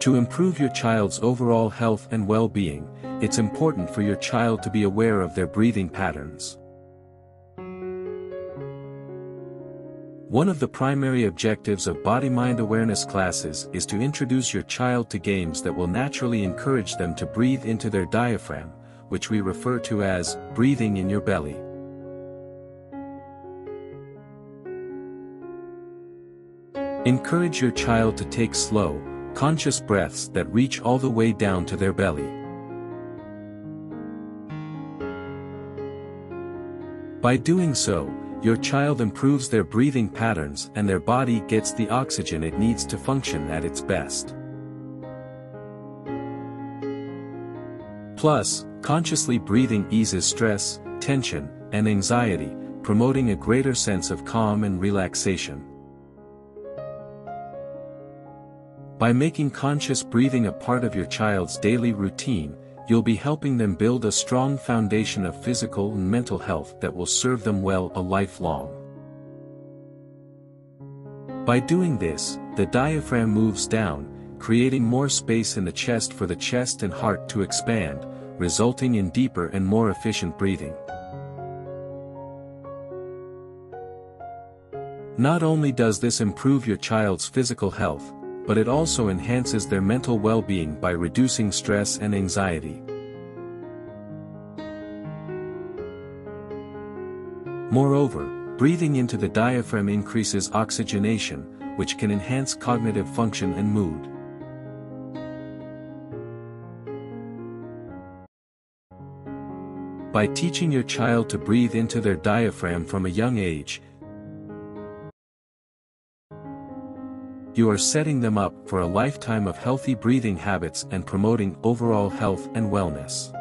To improve your child's overall health and well-being, it's important for your child to be aware of their breathing patterns. One of the primary objectives of body-mind awareness classes is to introduce your child to games that will naturally encourage them to breathe into their diaphragm, which we refer to as breathing in your belly. Encourage your child to take slow, conscious breaths that reach all the way down to their belly. By doing so, your child improves their breathing patterns and their body gets the oxygen it needs to function at its best. Plus, consciously breathing eases stress, tension, and anxiety, promoting a greater sense of calm and relaxation. By making conscious breathing a part of your child's daily routine, you'll be helping them build a strong foundation of physical and mental health that will serve them well a lifelong. By doing this, the diaphragm moves down, creating more space in the chest for the chest and heart to expand, resulting in deeper and more efficient breathing. Not only does this improve your child's physical health, but it also enhances their mental well-being by reducing stress and anxiety. Moreover, breathing into the diaphragm increases oxygenation, which can enhance cognitive function and mood. By teaching your child to breathe into their diaphragm from a young age, you are setting them up for a lifetime of healthy breathing habits and promoting overall health and wellness.